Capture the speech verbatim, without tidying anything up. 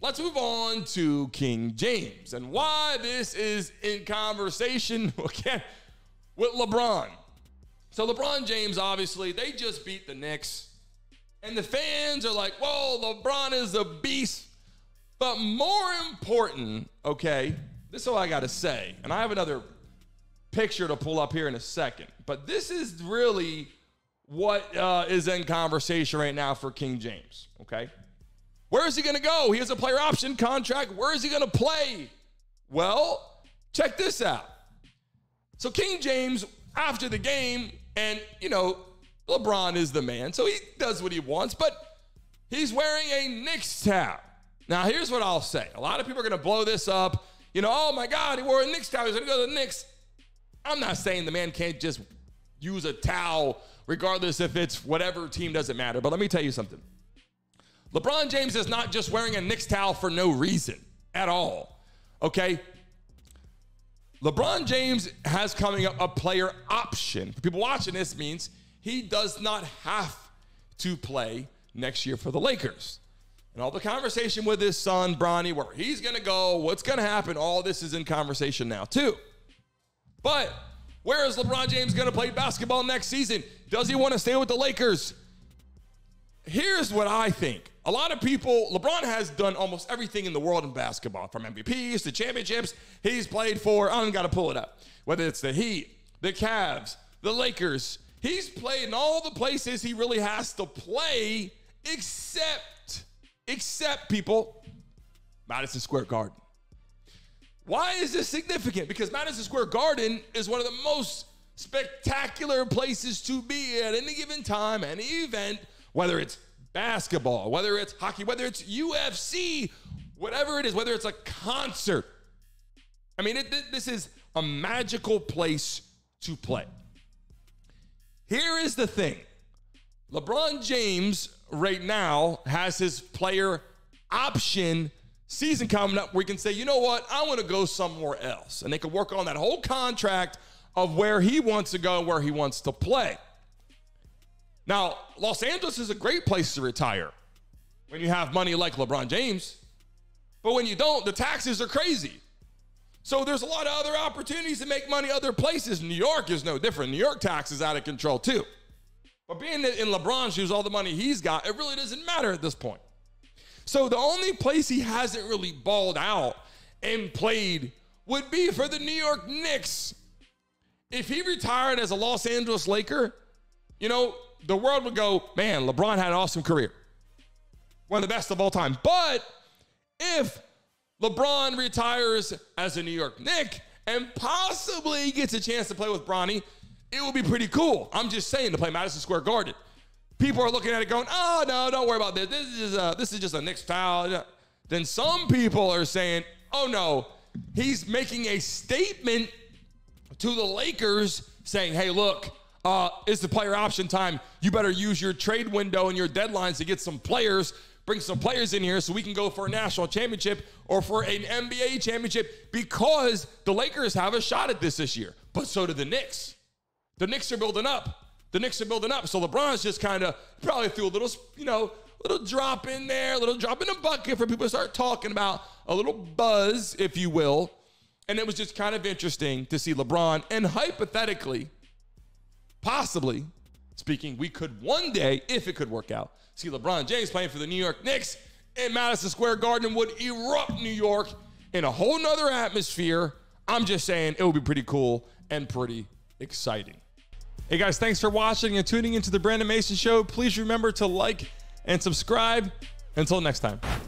Let's move on to King James and why this is in conversation again with LeBron. So LeBron James, obviously, they just beat the Knicks. And the fans are like, whoa, LeBron is a beast. But more important, okay, this is all I got to say. And I have another picture to pull up here in a second. But this is really what uh, is in conversation right now for King James, okay? Where is he going to go? He has a player option contract. Where is he going to play? Well, check this out. So King James, after the game, and, you know, LeBron is the man, so he does what he wants, but he's wearing a Knicks towel. Now, here's what I'll say. A lot of people are going to blow this up. You know, oh, my God, he wore a Knicks towel. He's going to go to the Knicks. I'm not saying the man can't just use a towel, regardless if it's whatever team, doesn't matter. But let me tell you something. LeBron James is not just wearing a Knicks towel for no reason at all, okay? LeBron James has coming up a player option. For people watching, this means he does not have to play next year for the Lakers. And all the conversation with his son, Bronny, where he's going to go, what's going to happen, all this is in conversation now too. But where is LeBron James going to play basketball next season? Does he want to stay with the Lakers? Here's what I think. A lot of people, LeBron has done almost everything in the world in basketball, from M V Ps to championships. He's played for, I don't got to pull it up, whether it's the Heat, the Cavs, the Lakers. He's played in all the places he really has to play, except, except people, Madison Square Garden. Why is this significant? Because Madison Square Garden is one of the most spectacular places to be at any given time, any event, whether it's basketball, whether it's hockey, whether it's U F C, whatever it is, whether it's a concert. I mean, it, this is a magical place to play. Here is the thing. LeBron James right now has his player option season coming up where he can say, you know what, I want to go somewhere else. And they can work on that whole contract of where he wants to go, where he wants to play. Now, Los Angeles is a great place to retire when you have money like LeBron James. But when you don't, the taxes are crazy. So there's a lot of other opportunities to make money other places. New York is no different. New York tax is out of control too. But being in LeBron's shoes, all the money he's got, it really doesn't matter at this point. So the only place he hasn't really balled out and played would be for the New York Knicks. If he retired as a Los Angeles Laker, you know, the world would go, man, LeBron had an awesome career. One of the best of all time. But if LeBron retires as a New York Knick and possibly gets a chance to play with Bronny, it will be pretty cool. I'm just saying, to play Madison Square Garden. People are looking at it going, oh, no, don't worry about this. This is, a, this is just a Knicks foul. Then some people are saying, oh, no, he's making a statement to the Lakers saying, hey, look, Uh, it's the player option time. You better use your trade window and your deadlines to get some players, bring some players in here so we can go for a national championship or for an N B A championship, because the Lakers have a shot at this this year. But so do the Knicks. The Knicks are building up. The Knicks are building up. So LeBron's just kind of probably threw a little, you know, little drop in there, a little drop in the bucket for people to start talking about, a little buzz, if you will. And it was just kind of interesting to see LeBron. And hypothetically, possibly speaking, we could one day, if it could work out, see LeBron James playing for the New York Knicks in Madison Square Garden. Would erupt New York in a whole nother atmosphere. I'm just saying, it would be pretty cool and pretty exciting. Hey guys, thanks for watching and tuning into the Brandon Mason Show. Please remember to like and subscribe. Until next time.